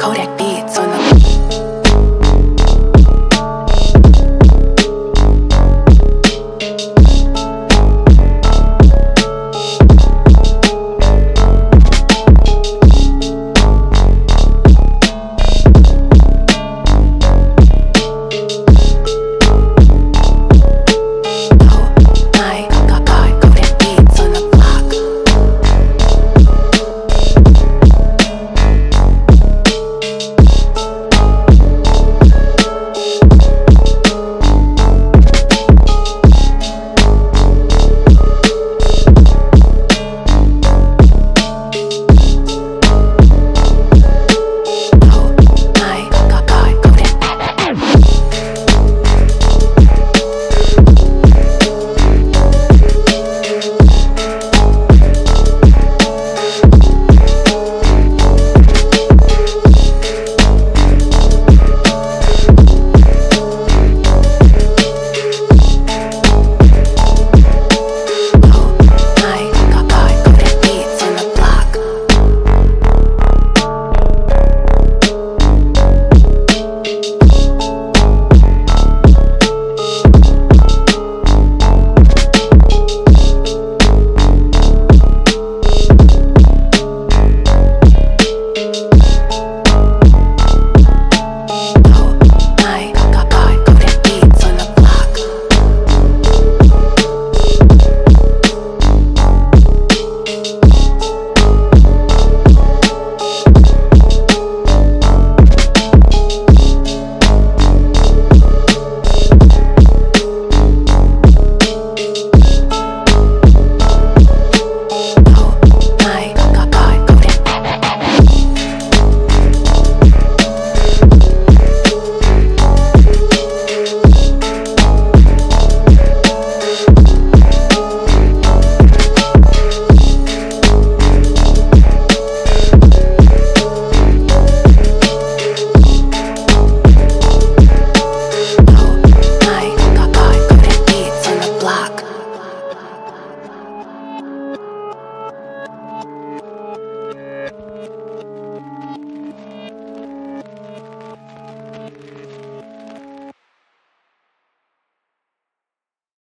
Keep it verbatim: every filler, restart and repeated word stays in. Codec Beats on the